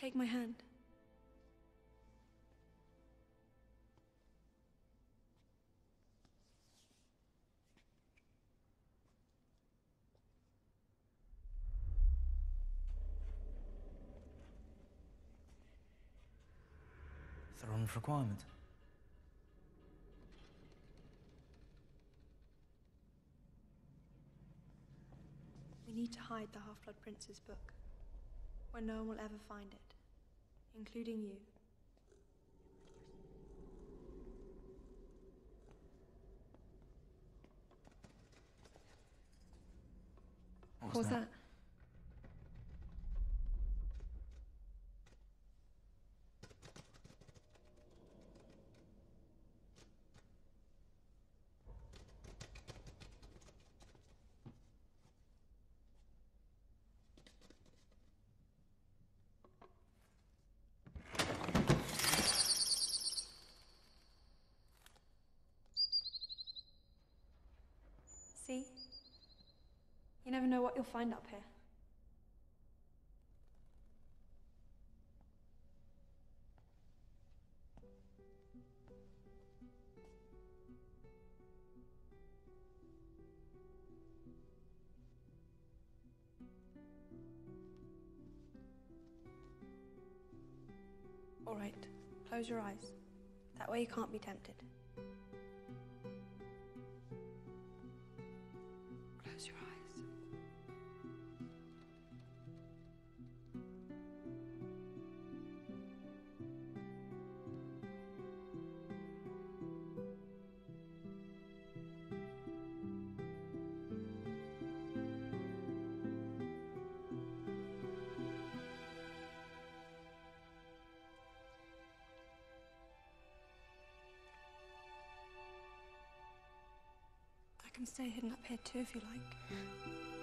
Take my hand. The Room of Requirement. We need to hide the Half-Blood Prince's book, where no one will ever find it, including you. What was that? See? You never know what you'll find up here. All right, close your eyes. That way you can't be tempted. Your eyes. I can stay hidden up here too if you like.